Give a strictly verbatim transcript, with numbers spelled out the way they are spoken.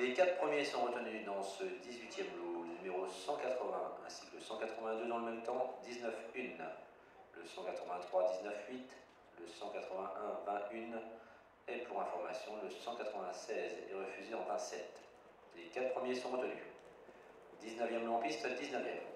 Les quatre premiers sont retenus dans ce dix-huitième lot, le numéro cent quatre-vingts ainsi que le cent quatre-vingt-deux dans le même temps, dix-neuf un, le cent quatre-vingt-trois, dix-neuf huit, le cent quatre-vingt-un, vingt et un, et pour information, le cent quatre-vingt-seize est refusé en vingt-sept. Les quatre premiers sont retenus. dix-neuvième lot en piste, dix-neuvième.